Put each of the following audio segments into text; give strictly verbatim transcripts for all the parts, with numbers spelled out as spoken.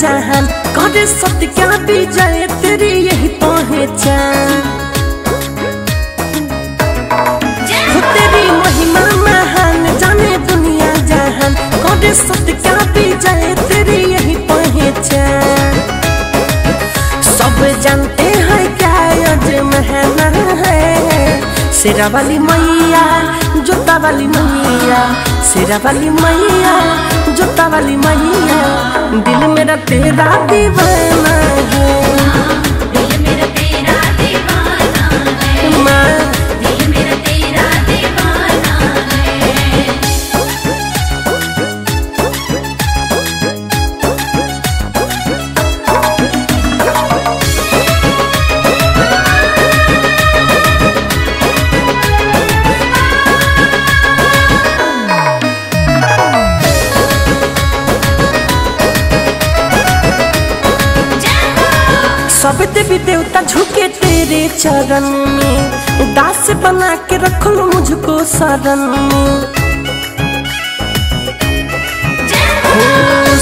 जहान करे सत्य क्या भी जाए तेरी यही पहचान। तेरी महिमा महान जाने दुनिया जहान करे सत्य क्या भी जाए तेरी यही पहचान। सब जानते हैं क्या ये महिमा है, शेरा वाली मैया जोता वाली मैया, शेरा वाली मैया जोता वाली मैया, दिल मेरा तेरा दीवाना है, दिल मेरा तेरा दीवाना है, माँ दिल मेरा तेरा दीवाना सब देवी देवता झुके तेरे चरण में, दास बना के रख लो मुझको शरण में।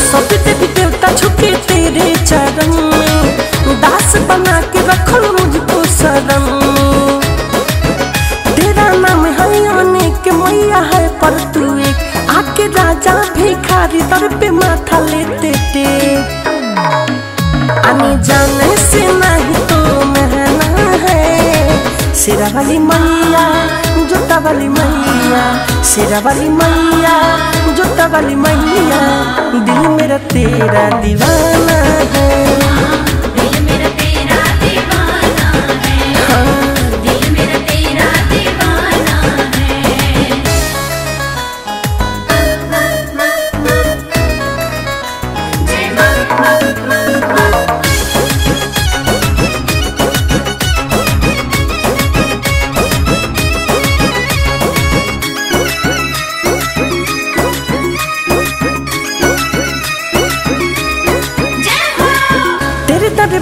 सब देवी देवता झुके तेरे चरण में, दास बना के रख लो मुझको शरण में। तेरा नाम है अनेक मैया है पर तू एक, आके राजा भिखारी दर पे माथा लेते थे। आने जाने से नहीं तो महना है, शेरा वाली मैया जोता वाली मैया, शेरा वाली मैया जोता वाली मैया, दिल मेरा तेरा दीवाना है।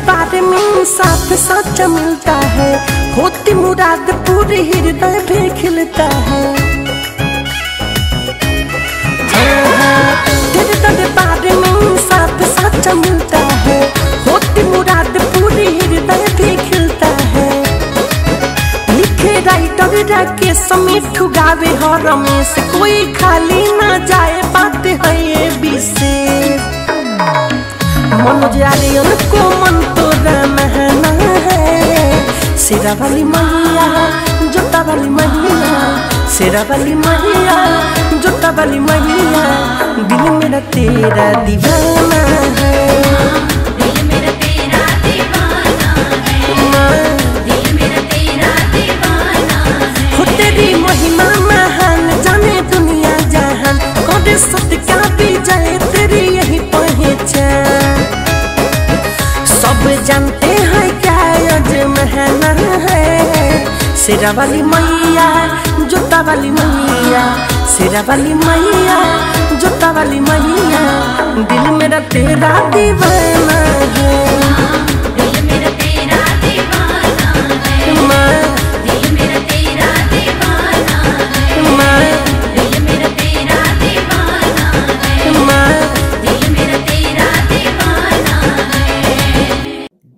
बारे में साथ साथ मिलता है, होती मुराद पूरी हृदय भी खिलता है। तेरे तेरे बारे में साथ साथ मिलता है, होती मुराद पूरी हृदय भी खिलता है। लिखे राइटर राके समीर ठुगावे हो रमेश, कोई खाली ना जाए बात है ये विशेष। मनोज यारियों को मन तोड़ा महना है, शेरा वाली मैया जोता वाली मैया, शेरा वाली मैया जोता वाली मैया, दिल मेरा तेरा दीवाना है। जानते हैं क्या ये महना है, शेरा वाली मैया जोता वाली मैया, शेरा वाली मैया जोता वाली मैया, दिल मेरा तेरा दीवाना है।